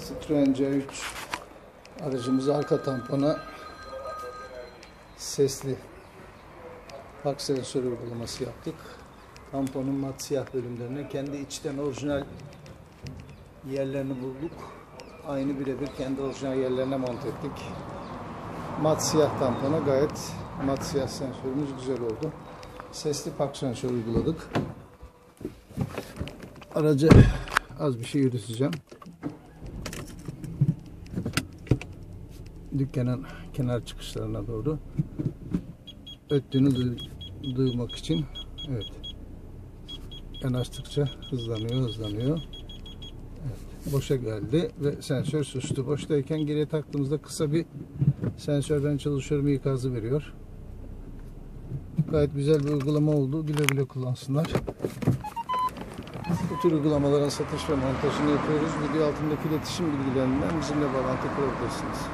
Citroen C3 aracımız arka tampona sesli park sensörü uygulaması yaptık. Tamponun mat siyah bölümlerine kendi içten orijinal yerlerini bulduk. Aynı birebir kendi orijinal yerlerine monte ettik. Mat siyah tampona gayet mat siyah sensörümüz güzel oldu. Sesli park sensörü uyguladık. Araca az bir şey yürüteceğim. Dükkanın kenar çıkışlarına doğru öttüğünü duymak için, evet, yanaştıkça hızlanıyor. Evet, boşa geldi ve sensör sustu. Boştayken geriye taktığımızda kısa bir sensörden çalışıyorum ikazı veriyor. Gayet güzel bir uygulama oldu. Güle güle kullansınlar. Bu tür uygulamaların satış ve montajını yapıyoruz. Video altındaki iletişim bilgilerinden bizimle bağlantı kurabilirsiniz.